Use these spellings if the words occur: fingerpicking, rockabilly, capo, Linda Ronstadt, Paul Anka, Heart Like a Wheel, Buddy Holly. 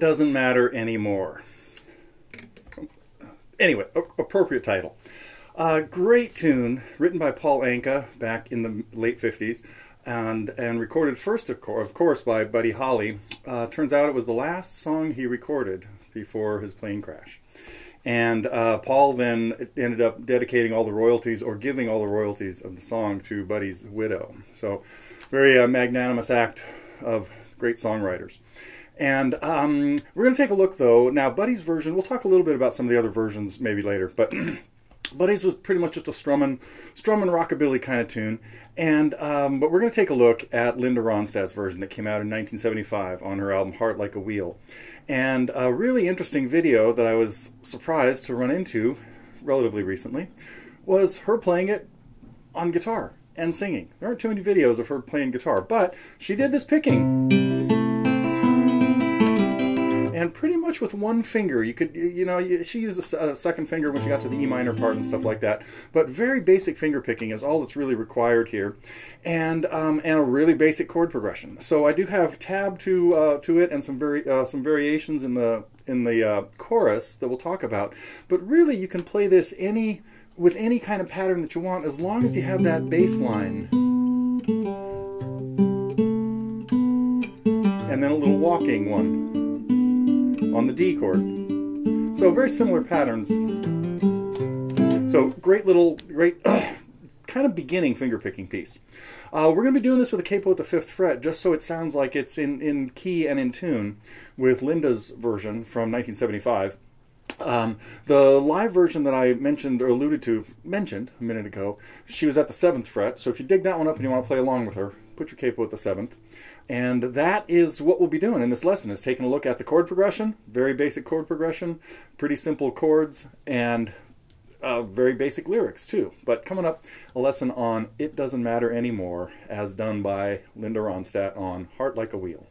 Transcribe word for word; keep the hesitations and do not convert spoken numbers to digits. doesn't matter anymore. Anyway, appropriate title. Uh, great tune, written by Paul Anka back in the late fifties, and and recorded first, of, co of course, by Buddy Holly. Uh, turns out it was the last song he recorded before his plane crash. And uh, Paul then ended up dedicating all the royalties, or giving all the royalties of the song, to Buddy's widow. So, very uh, magnanimous act of great songwriters. And um, we're going to take a look, though. Now, Buddy's version, we'll talk a little bit about some of the other versions maybe later, but Buddy's was pretty much just a strumming, strumming rockabilly kind of tune. And, um, but we're going to take a look at Linda Ronstadt's version that came out in nineteen seventy-five on her album Heart Like a Wheel. And a really interesting video that I was surprised to run into relatively recently was her playing it on guitar and singing. There aren't too many videos of her playing guitar, but she did this picking. And pretty much with one finger, you could, you know, she used a second finger when she got to the E minor part and stuff like that. But very basic finger picking is all that's really required here, and um, and a really basic chord progression. So I do have tab to uh, to it and some very uh, some variations in the in the uh, chorus that we'll talk about. But really, you can play this any with any kind of pattern that you want, as long as you have that bass line, and then a little walking one on the D chord. So very similar patterns. So great little, great uh, kind of beginning finger picking piece. Uh, we're going to be doing this with a capo at the fifth fret, just so it sounds like it's in, in key and in tune with Linda's version from nineteen seventy-five. Um, the live version that I mentioned or alluded to, mentioned a minute ago, she was at the seventh fret. So if you dig that one up and you want to play along with her, put your capo at the seventh. And that is what we'll be doing in this lesson, is taking a look at the chord progression, very basic chord progression, pretty simple chords, and uh, very basic lyrics too. But coming up, a lesson on It Doesn't Matter Anymore, as done by Linda Ronstadt on Heart Like a Wheel.